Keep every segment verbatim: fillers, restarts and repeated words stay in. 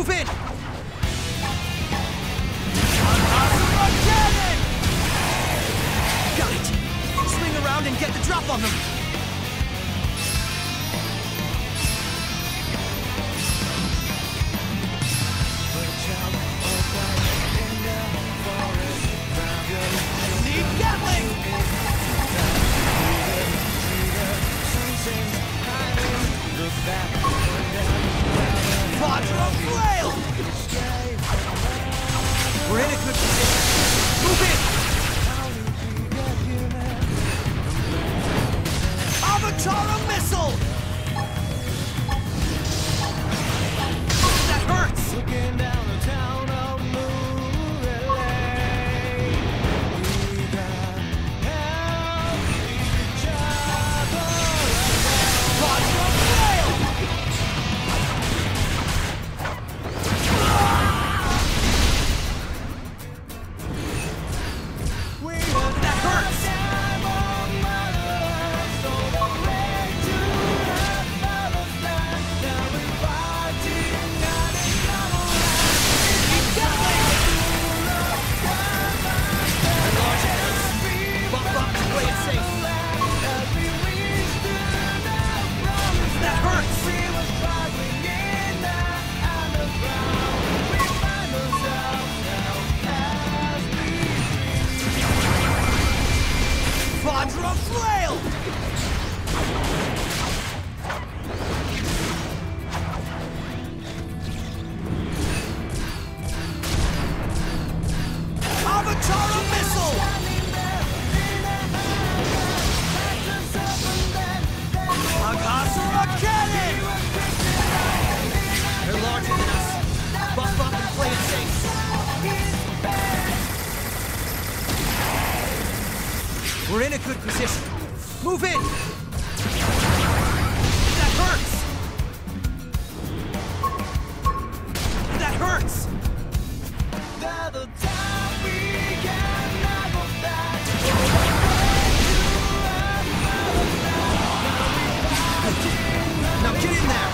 Move it! Got it! Swing around and get the drop on them! Need Gatling! Quadro flail! We're in a good position. Move in! Avatara missile! That hurts! Looking down the town of Moulay. We got help each other. Quadro flail! We got that hurts! Quadra flail! Avatar missile! Akasura cannon! They're larger than us. Buff up and play it safe. We're in a good position. Move in! That hurts! That hurts! Now get in there!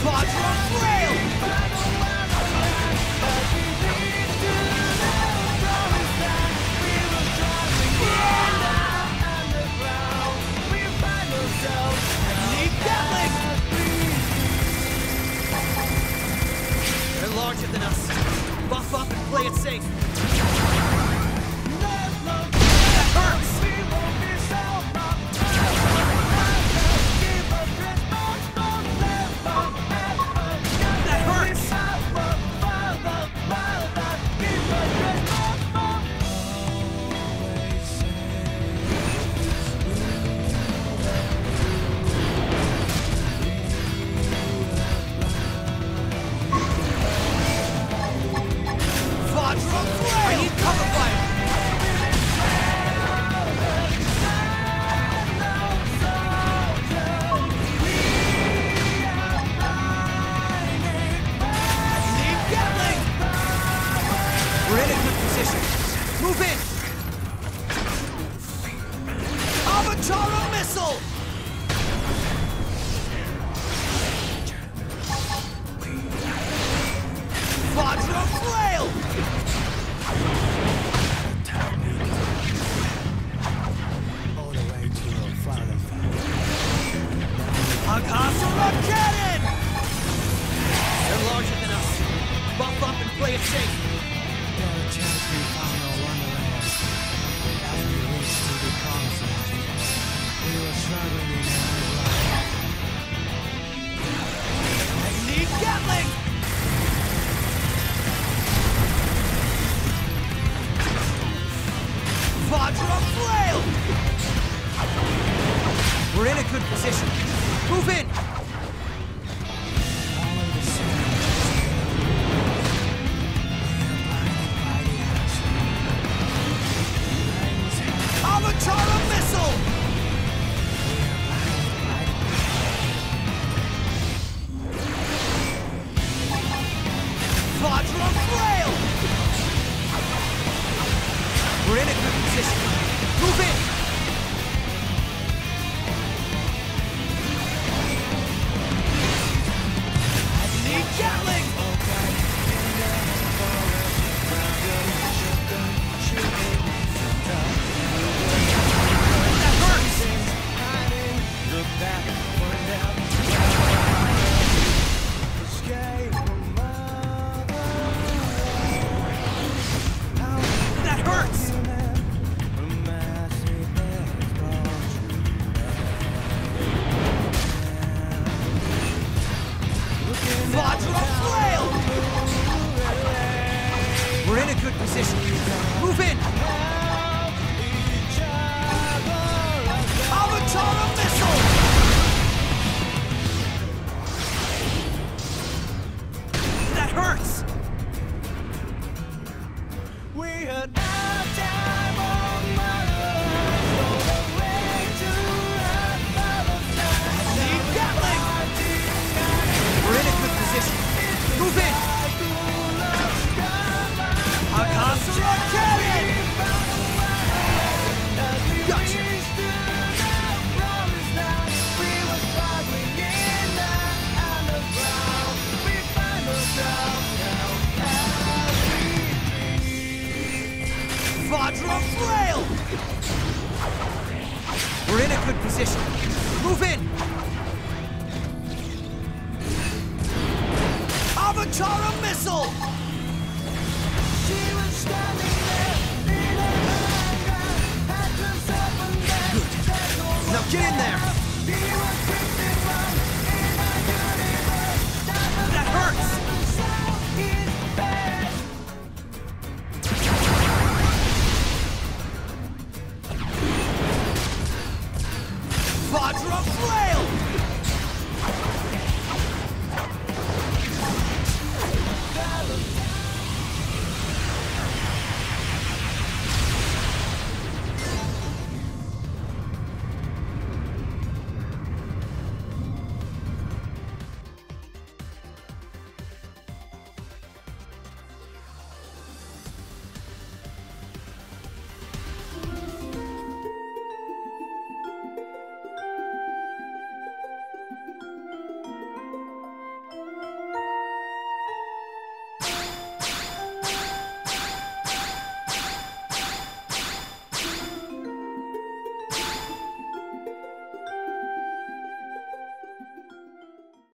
Quadra flail! Need Gatling! They're larger than us. Buff up and play it safe. Move in! Avatara missile! Quadra flail! Akasura cannon! They're larger than us. Buff up and play it safe. Quadra flail! We're in a good position. Move in! Avatar missile! Quadra flail! We're in a good position. Move in! good position. Move in! Avachara missile! She was standing there in a background, had to seven there. Good. Now get in there! That hurts! Vajra flail!